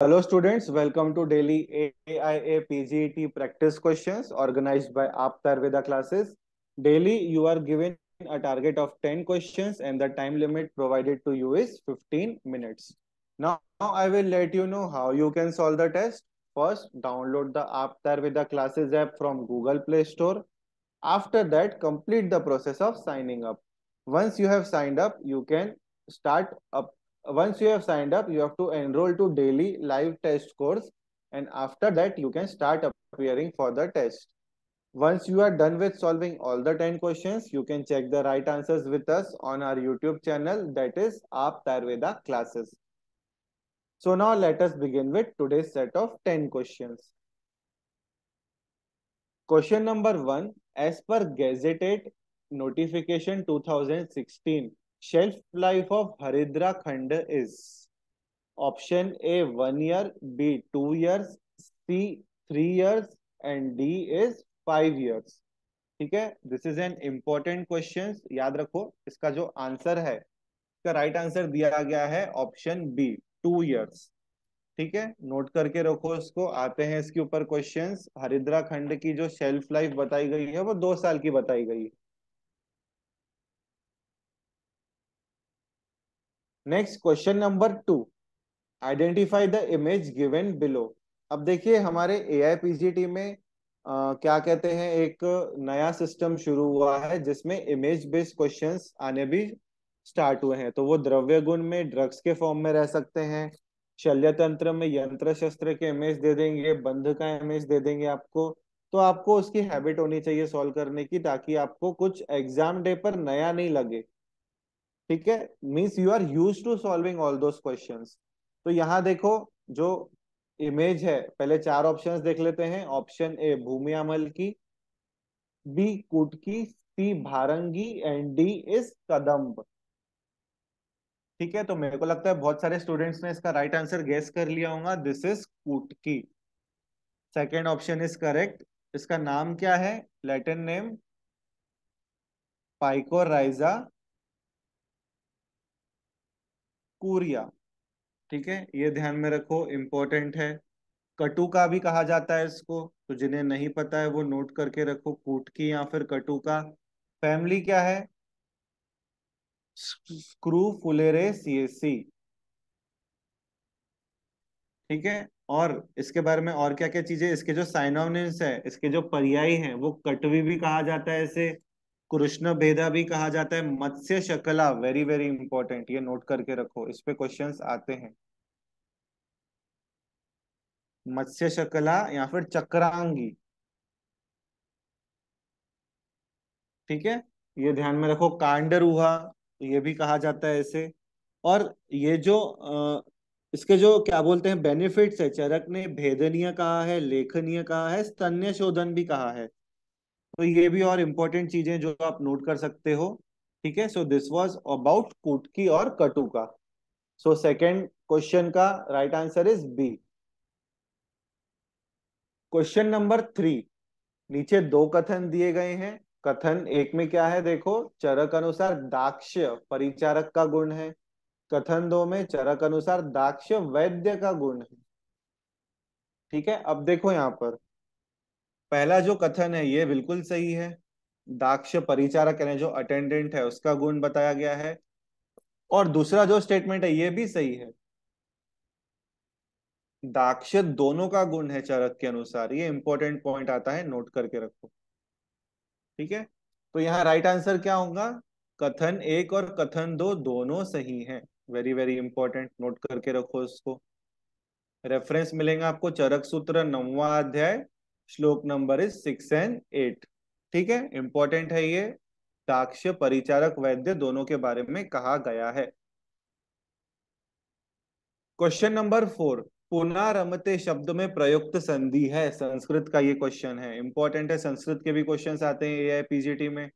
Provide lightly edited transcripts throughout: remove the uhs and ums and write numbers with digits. Hello students, welcome to daily AIAPGET practice questions organized by APTA Ayurveda Classes. Daily you are given a target of 10 questions and the time limit provided to you is 15 minutes. Now I will let you know how you can solve the test. First, download the APTA Ayurveda Classes app from Google Play Store. After that, complete the process of signing up. Once you have signed up, you can start up. Once you have signed up, you have to enroll to daily live test course, and after that you can start appearing for the test. Once you are done with solving all the 10 questions, you can check the right answers with us on our YouTube channel, that is APTA Ayurveda Classes. So now let us begin with today's set of 10 questions. Question number 1. As per Gazetted Notification 2016, shelf life of Haridra Khand is option A 1 year, B 2 years, C 3 years and D is 5 years. ठीक है, this is an important question. याद रखो, इसका जो answer है, इसका right answer दिया गया है ऑप्शन B 2 years. ठीक है, नोट करके रखो इसको. आते हैं इसके ऊपर क्वेश्चंस. हरिद्रा खंड की जो शेल्फ लाइफ बताई गई है वो 2 साल की बताई गई है. Next question number 2. Identify the image given below. अब देखिए हमारे AIPGET में क्या कहते हैं, एक नया सिस्टम शुरू हुआ है जिसमें इमेज बेस्ड क्वेश्चंस आने भी स्टार्ट हुए हैं. तो वो द्रव्य गुण में ड्रग्स के फॉर्म में रह सकते हैं, शल्य तंत्र में यंत्र शस्त्र के इमेज दे देंगे, बंध का इमेज दे देंगे आपको. तो आपको उसकी हैबिट होनी चाहिए सॉल्व करने की, ताकि आपको कुछ एग्जाम डे पर नया नहीं लगे. ठीक है, means you are use to solving all those questions. तो यहाँ देखो जो इमेज है, पहले 4 ऑप्शंस देख लेते हैं. ऑप्शन ए भूमियामल की, बी कूट की, सी भारंगी एंड डी इज कदम्ब. ठीक है, तो मेरे को लगता है बहुत सारे स्टूडेंट्स ने इसका राइट आंसर गेस कर लिया होगा. दिस इज कूट की. Second option is correct. इसका नाम क्या है? लैटिन नेम पाइकोराइजा कूरिया. ठीक है, ये ध्यान में रखो, इम्पोर्टेंट है. कटुका भी कहा जाता है इसको, तो जिन्हें नहीं पता है वो नोट करके रखो, कूटकी या फिर कटुका. फैमिली क्या है? स्क्रूफुलेरेसिएसी. ठीक है, और इसके बारे में और क्या क्या चीजें, इसके जो साइनोनिम्स है, इसके जो पर्यायी हैं, वो कटवी भी कहा जाता है इसे, कृष्ण भेदा भी कहा जाता है, मत्स्य शकला. वेरी वेरी इंपॉर्टेंट, ये नोट करके रखो, इस पे क्वेश्चंस आते हैं. मत्स्य शकला या फिर चक्रांगी. ठीक है, ये ध्यान में रखो. कांडरूहा, ये भी कहा जाता है इसे. और ये जो इसके जो क्या बोलते हैं बेनिफिट्स है, चरक ने भेदनीय कहा है, लेखनीय कहा है, स्तन्य शोधन भी कहा है. तो ये भी और इम्पोर्टेंट चीजें जो आप नोट कर सकते हो. ठीक है, सो दिस वाज अबाउट कुटकी और कटुका. सो सेकंड क्वेश्चन का right answer is B. Question number 3. नीचे 2 कथन दिए गए हैं. कथन 1 में क्या है देखो, चरक अनुसार दाक्ष परिचारक का गुण है. कथन 2 में चरक अनुसार दाक्ष वैद्य का गुण है. ठीक है, अब देखो यहाँ पर पहला जो कथन है ये बिल्कुल सही है. दाक्ष परिचारक यानी जो अटेंडेंट है उसका गुण बताया गया है. और दूसरा जो स्टेटमेंट है ये भी सही है. दाक्ष दोनों का गुण है चरक के अनुसार. ये इंपॉर्टेंट पॉइंट आता है, नोट करके रखो. ठीक है, तो यहाँ राइट आंसर क्या होगा? कथन 1 और कथन 2 दोनों सही हैं. वेरी वेरी इंपॉर्टेंट, नोट करके रखो इसको. रेफरेंस मिलेगा आपको चरक सूत्र 9वां अध्याय, श्लोक नंबर इज 6 और 8. ठीक है, इंपॉर्टेंट है ये. दाक्ष परिचारक वैद्य दोनों के बारे में कहा गया है. Question number 4. पुनः रमते शब्द में प्रयुक्त संधि है. संस्कृत का ये क्वेश्चन है, इंपॉर्टेंट है. संस्कृत के भी क्वेश्चंस आते हैं AIPGET में.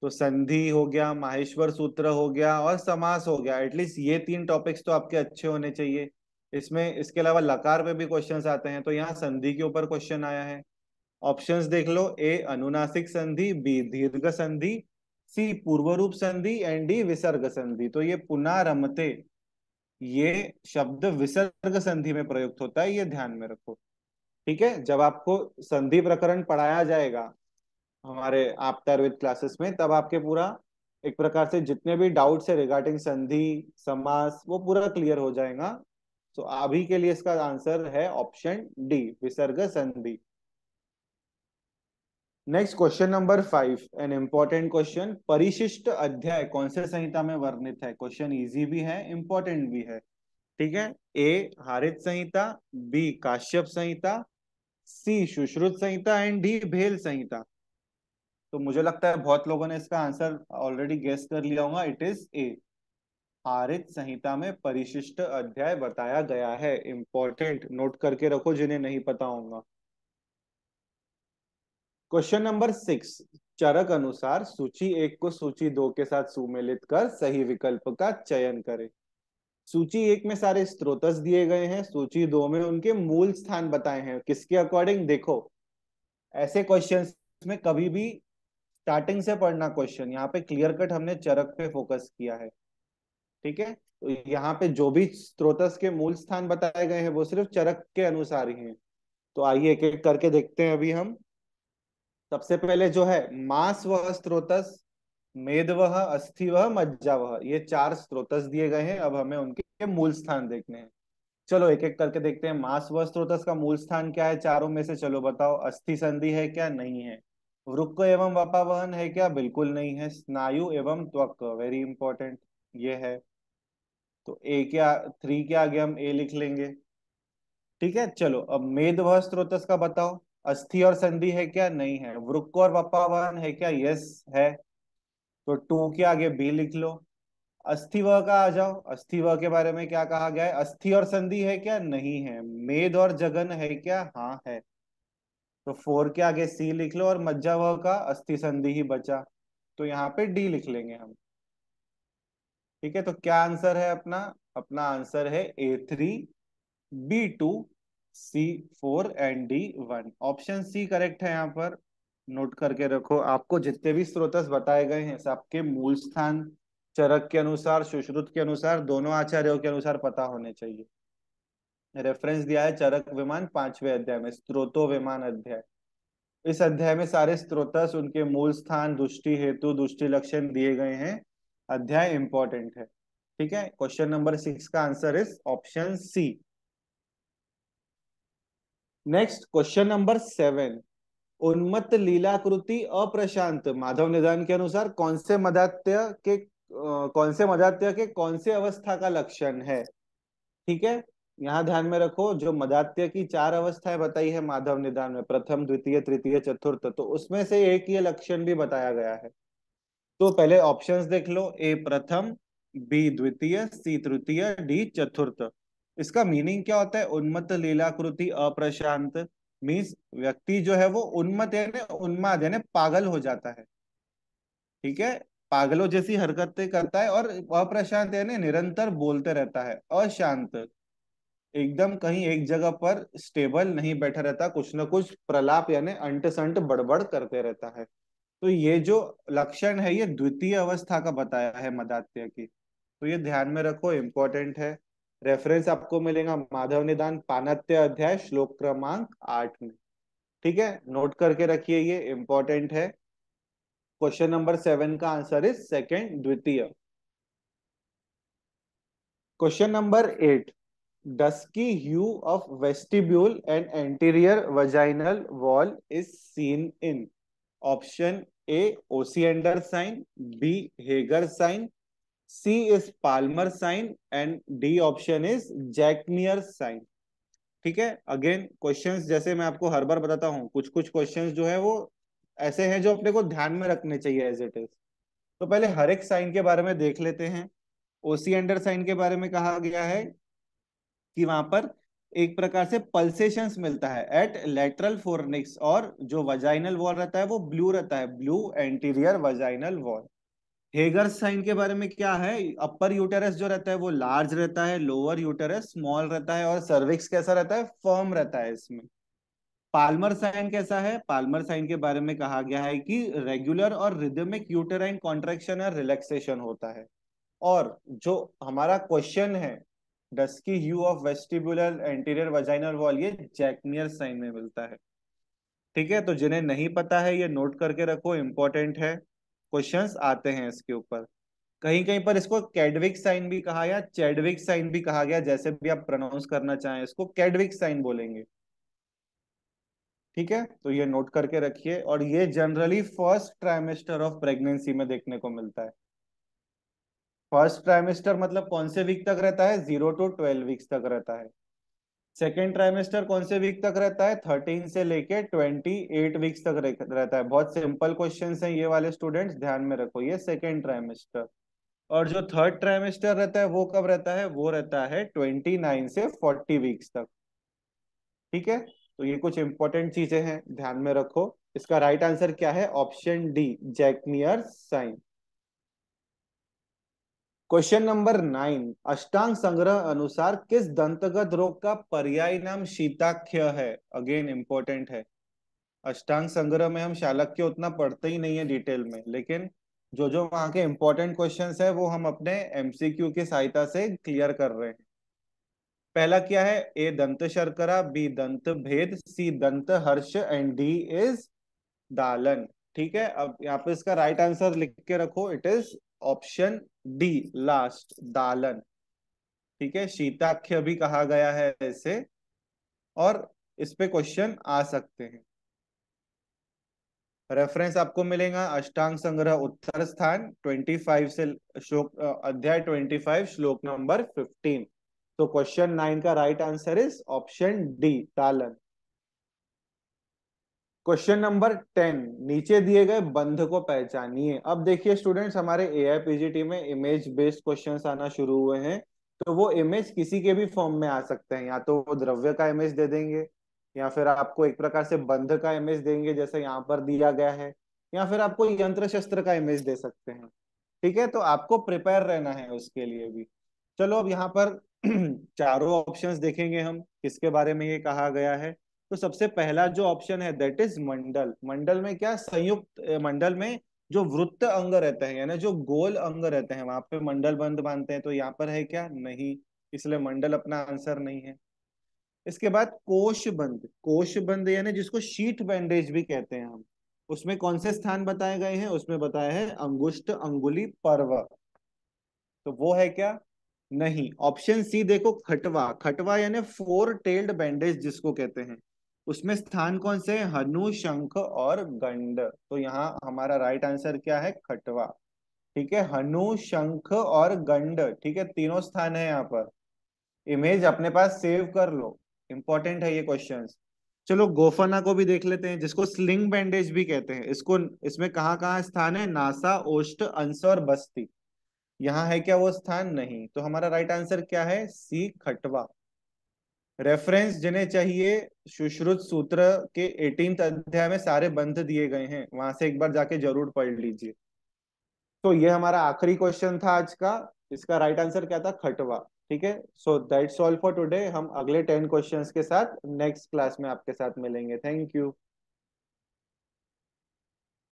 तो संधि हो गया, माहेश्वर सूत्र हो गया और समास हो गया. एटलीस्ट ये 3 टॉपिक्स तो आपके अच्छे होने चाहिए. इसमें इसके अलावा लकार पे भी क्वेश्चंस आते हैं. तो यहाँ संधि के ऊपर क्वेश्चन आया है. ऑप्शंस देख लो. ए अनुनासिक संधि, बी दीर्घ संधि, सी पूर्वरूप संधि एंड डी विसर्ग संधि. तो ये पुनः रमते ये शब्द विसर्ग संधि में प्रयुक्त होता है, ये ध्यान में रखो। ठीक है, जब आपको संधि प्रकरण पढ़ाया जाएगा हमारे आपता आयुर्वेद क्लासेस में, तब आपके पूरा एक प्रकार से जितने भी डाउट्स है रिगार्डिंग संधि समास वो पूरा क्लियर हो जाएगा। तो अभी के लिए इसका आंसर है ऑप्शन डी, विसर्ग संधि। Next question number 5, an important question. परिशिष्ट अध्याय कौन से संहिता में वर्णित है? क्वेश्चन इजी भी है, इम्पोर्टेंट भी है। ठीक है, ए हरित संहिता, B Kashyap Samhita, C Sushruta Samhita and D भेल संहिता। तो मुझे लगता है बहुत लोगों ने इसका आंसर ऑलरेडी गेस कर लिया होगा। इट इज ए, हारित संहिता में परिशिष्ट अध्याय बताया गया है। इंपॉर्टेंट, नोट करके रखो जिन्हें नहीं पता होगा। क्वेश्चन नंबर 6, चरक अनुसार सूची 1 को सूची 2 के साथ सुमेलित कर सही विकल्प का चयन करें। सूची 1 में सारे स्रोतस दिए गए हैं, सूची 2 में उनके मूल स्थान बताए हैं। किसके अकॉर्डिंग? देखो ऐसे क्वेश्चन में कभी भी स्टार्टिंग से पढ़ना क्वेश्चन। यहाँ पे क्लियर कट हमने चरक पे फोकस किया है। ठीक है, तो यहाँ पे जो भी स्रोतस के मूल स्थान बताए गए हैं वो सिर्फ चरक के अनुसार ही हैं। तो आइए एक एक करके देखते हैं। अभी हम सबसे पहले जो है मास वह स्रोतस, मेद वह, अस्थि वह, मज्जा वह, ये 4 स्रोतस दिए गए हैं। अब हमें उनके मूल स्थान देखने हैं। चलो एक एक करके देखते हैं। मास वह स्रोतस का मूल स्थान क्या है चारों में से? चलो बताओ। अस्थि संधि है क्या? नहीं है। वृक्क एवं वपावहन है क्या? बिल्कुल नहीं है। स्नायु एवं त्वक, वेरी इंपॉर्टेंट, ये है। तो ए क्या 3 के आगे हम ए लिख लेंगे। ठीक है, चलो अब मेद वह स्रोतस का बताओ। अस्थि और संधि है क्या? नहीं है। वृक्क और वपावहन है क्या? यस है। तो 2 के आगे बी लिख लो। अस्थि वह का आ जाओ। अस्थि वह के बारे में क्या कहा गया है? अस्थि और संधि है क्या? नहीं है। मेद और जगन है क्या? हाँ है। तो 4 के आगे सी लिख लो। और मज्जा वह का अस्थि संधि ही बचा, तो यहाँ पे डी लिख लेंगे हम। ठीक है, तो क्या आंसर है अपना? अपना आंसर है A3, B2, C4 and D1। Option C correct है। यहाँ पर नोट करके रखो, आपको जितने भी स्रोतस बताए गए हैं सबके मूल स्थान चरक के अनुसार, सुश्रुत के अनुसार, दोनों आचार्यों के अनुसार पता होने चाहिए। रेफरेंस दिया है चरक विमान 5वें अध्याय में, स्रोतो विमान अध्याय। इस अध्याय में सारे स्रोतस, उनके मूल स्थान, दृष्टि हेतु, दृष्टि लक्षण दिए गए हैं। अध्याय इंपॉर्टेंट है। ठीक है, क्वेश्चन नंबर 6 का answer is option C. Next question number 7, उन्मत्त लीलाकृति अप्रशांत माधव निदान के अनुसार कौन से मदात्य के कौन से अवस्था का लक्षण है? ठीक है, यहाँ ध्यान में रखो, जो मदात्य की 4 अवस्थाएं बताई है माधव निदान में, प्रथम, द्वितीय, तृतीय, चतुर्थ, तो उसमें से एक ये लक्षण भी बताया गया है। तो पहले ऑप्शंस देख लो। ए प्रथम, बी द्वितीय, सी तृतीय, डी चतुर्थ। इसका मीनिंग क्या होता है? उन्मत्त लीलाकृति अप्रशांत मीन्स व्यक्ति जो है वो उन्मत्त यानी उन्माद यानी पागल हो जाता है। ठीक है, पागलों जैसी हरकतें करता है। और अप्रशांत यानी निरंतर बोलते रहता है, अशांत, एकदम कहीं एक जगह पर स्टेबल नहीं बैठा रहता, कुछ ना कुछ प्रलाप यानी अंटसंट बड़बड़ करते रहता है। तो ये जो लक्षण है ये द्वितीय अवस्था का बताया है मदात्य की, तो ये ध्यान में रखो, इम्पोर्टेंट है। रेफरेंस आपको मिलेगा माधव निदान पानात्य अध्याय श्लोक क्रमांक 8 में। ठीक है, नोट करके रखिए, ये इम्पोर्टेंट है। क्वेश्चन नंबर 7 का आंसर इज सेकेंड, द्वितीय। Question number 8, dusky hue of vestibule and anterior vaginal wall is seen in option A Osiander sign, B Hegar sign, C is Palmer sign and D option is Jacquemire sign। ठीक है, again questions जैसे मैं आपको हर बार बताता हूँ, कुछ कुछ questions जो है वो ऐसे हैं जो अपने को ध्यान में रखने चाहिए एज इट इज। तो पहले हर एक साइन के बारे में देख लेते हैं। ओसिएंडर साइन के बारे में कहा गया है कि वहां पर एक प्रकार से पल्सेशंस मिलता है एट लेटरल फोर्निक्स, और जो वजाइनल वॉल रहता है वो ब्लू रहता है, blue anterior vaginal wall. Hegar sign के बारे में क्या है? अपर यूटेरस जो रहता है वो लार्ज रहता है, लोअर यूटेरस स्मॉल रहता है, और सर्विक्स कैसा रहता है? फर्म रहता है इसमें। पाल्मर साइन कैसा है? पाल्मर साइन के बारे में कहा गया है कि रेगुलर और रिदमिक यूटेराइन कॉन्ट्रेक्शन और रिलैक्सेशन होता है। और जो हमारा क्वेश्चन है dusky hue of vestibular anterior vaginal wall ये जैक्नियल साइन में मिलता है। ठीक है, तो जिन्हें नहीं पता है ये नोट करके रखो, इंपॉर्टेंट है, क्वेश्चंस आते हैं इसके ऊपर। कहीं कहीं पर इसको कैडविक साइन भी कहा या चैडविक साइन भी कहा गया, जैसे भी आप प्रोनाउंस करना चाहें इसको कैडविक साइन बोलेंगे। ठीक है, तो ये नोट करके रखिए, और ये generally first trimester of pregnancy में देखने को मिलता है। फर्स्ट ट्राइमेस्टर मतलब कौन से वीक तक रहता है? 0 to 12 वीक्स तक रहता है। सेकेंड ट्राइमेस्टर कौन से वीक तक रहता है? 13 से लेके 28 वीक्स तक रहता है। बहुत सिंपल क्वेश्चंस हैं ये वाले, स्टूडेंट्स ध्यान में रखो, ये सेकेंड ट्राइमेस्टर। और जो थर्ड ट्राइमेस्टर रहता है वो कब रहता है? वो रहता है 29 से 40 वीक्स तक। ठीक है, तो ये कुछ इंपॉर्टेंट चीजें हैं, ध्यान में रखो। इसका राइट आंसर क्या है? Option D, Jacquemier sign. Question number 9, Ashtanga संग्रह अनुसार किस दंतगत रोग का पर्यायी नाम शीताख्य है? अगेन इंपॉर्टेंट है। अष्टांग संग्रह में हम शालक्य उतना पढ़ते ही नहीं है डिटेल में, लेकिन जो जो वहां के इंपॉर्टेंट क्वेश्चंस है वो हम अपने एमसीक्यू की सहायता से क्लियर कर रहे हैं। पहला क्या है? ए दंत शर्करा, बी दंत भेद, सी दंत हर्ष एंड डी इज दालन। ठीक है, अब यहाँ पे इसका राइट आंसर लिख के रखो, it is option D last, दालन। ठीक है, शीताख्य भी कहा गया है इसे, और इस पे क्वेश्चन आ सकते हैं। रेफरेंस आपको मिलेगा अष्टांग संग्रह उत्तर स्थान 25 से अध्याय 25 श्लोक नंबर 15। तो क्वेश्चन 9 का right answer is option D, दालन। क्वेश्चन नंबर 10, नीचे दिए गए बंध को पहचानिए। अब देखिए स्टूडेंट्स, हमारे AIPGT में इमेज बेस्ड क्वेश्चंस आना शुरू हुए हैं, तो वो इमेज किसी के भी फॉर्म में आ सकते हैं। या तो वो द्रव्य का इमेज दे देंगे, या फिर आपको एक प्रकार से बंध का इमेज देंगे जैसे यहाँ पर दिया गया है, या फिर आपको यंत्र शस्त्र का इमेज दे सकते हैं। ठीक है, तो आपको प्रिपेयर रहना है उसके लिए भी। चलो अब यहाँ पर चारों ऑप्शंस देखेंगे हम, किसके बारे में ये कहा गया है। तो सबसे पहला जो ऑप्शन है दैट इज मंडल। मंडल में क्या? संयुक्त मंडल में जो वृत्त अंग रहते हैं, यानी जो गोल अंग रहते हैं, वहां पे मंडल बंध बांधते हैं। तो यहाँ पर है क्या? नहीं, इसलिए मंडल अपना आंसर नहीं है। इसके बाद कोश बंध। कोश बंध यानी जिसको शीट बैंडेज भी कहते हैं हम, उसमें कौन से स्थान बताए गए हैं? उसमें बताया है अंगुष्ठ, अंगुली, पर्व। तो वो है क्या? नहीं। ऑप्शन सी देखो, खटवा। खटवा यानी फोर टेल्ड बैंडेज जिसको कहते हैं, उसमें स्थान कौन से है? हनु, शंख और गंड। तो यहाँ हमारा राइट आंसर क्या है? खटवा। ठीक है, हनु, शंख और गंड, ठीक है, तीनों स्थान है यहाँ पर। इमेज अपने पास सेव कर लो, इंपॉर्टेंट है ये क्वेश्चंस। चलो गोफना को भी देख लेते हैं, जिसको स्लिंग बैंडेज भी कहते हैं। इसको इसमें कहाँ कहाँ स्थान है? नासा, ओष्ठ, अंश और बस्ती। यहाँ है क्या वो स्थान? नहीं। तो हमारा राइट आंसर क्या है? सी, खटवा। रेफरेंस जिन्हें चाहिए, सुश्रुत सूत्र के 18th अध्याय में सारे बंध दिए गए हैं, वहां से एक बार जाके जरूर पढ़ लीजिए। तो ये हमारा आखिरी क्वेश्चन था आज का, इसका राइट आंसर क्या था? खटवा। ठीक है, so that's all for today. हम अगले 10 क्वेश्चंस के साथ नेक्स्ट क्लास में आपके साथ मिलेंगे। Thank you.